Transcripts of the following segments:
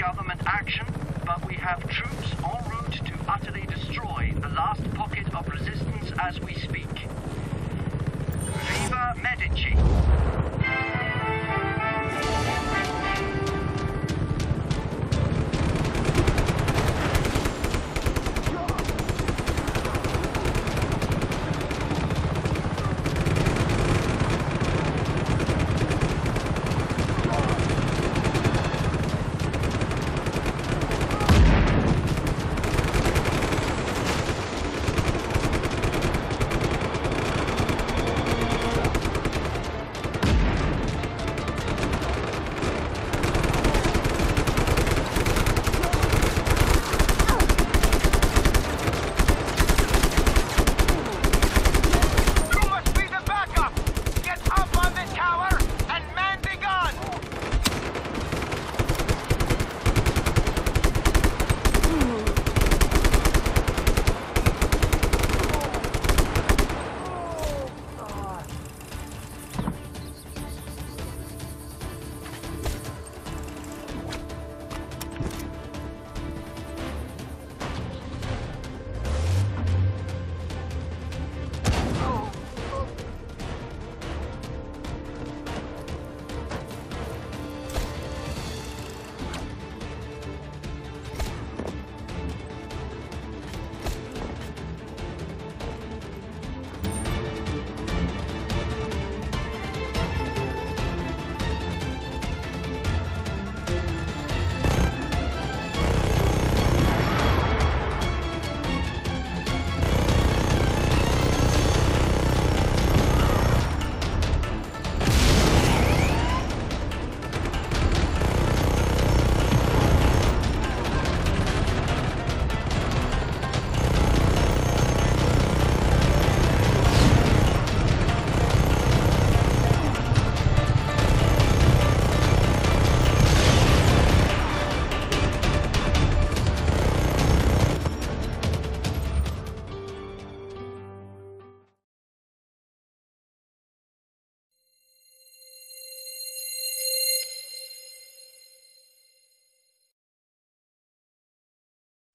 government action, but we have troops en route to utterly destroy the last pocket of resistance as we speak. Viva Medici!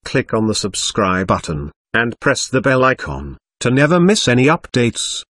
Click on the subscribe button, and press the bell icon, to never miss any updates.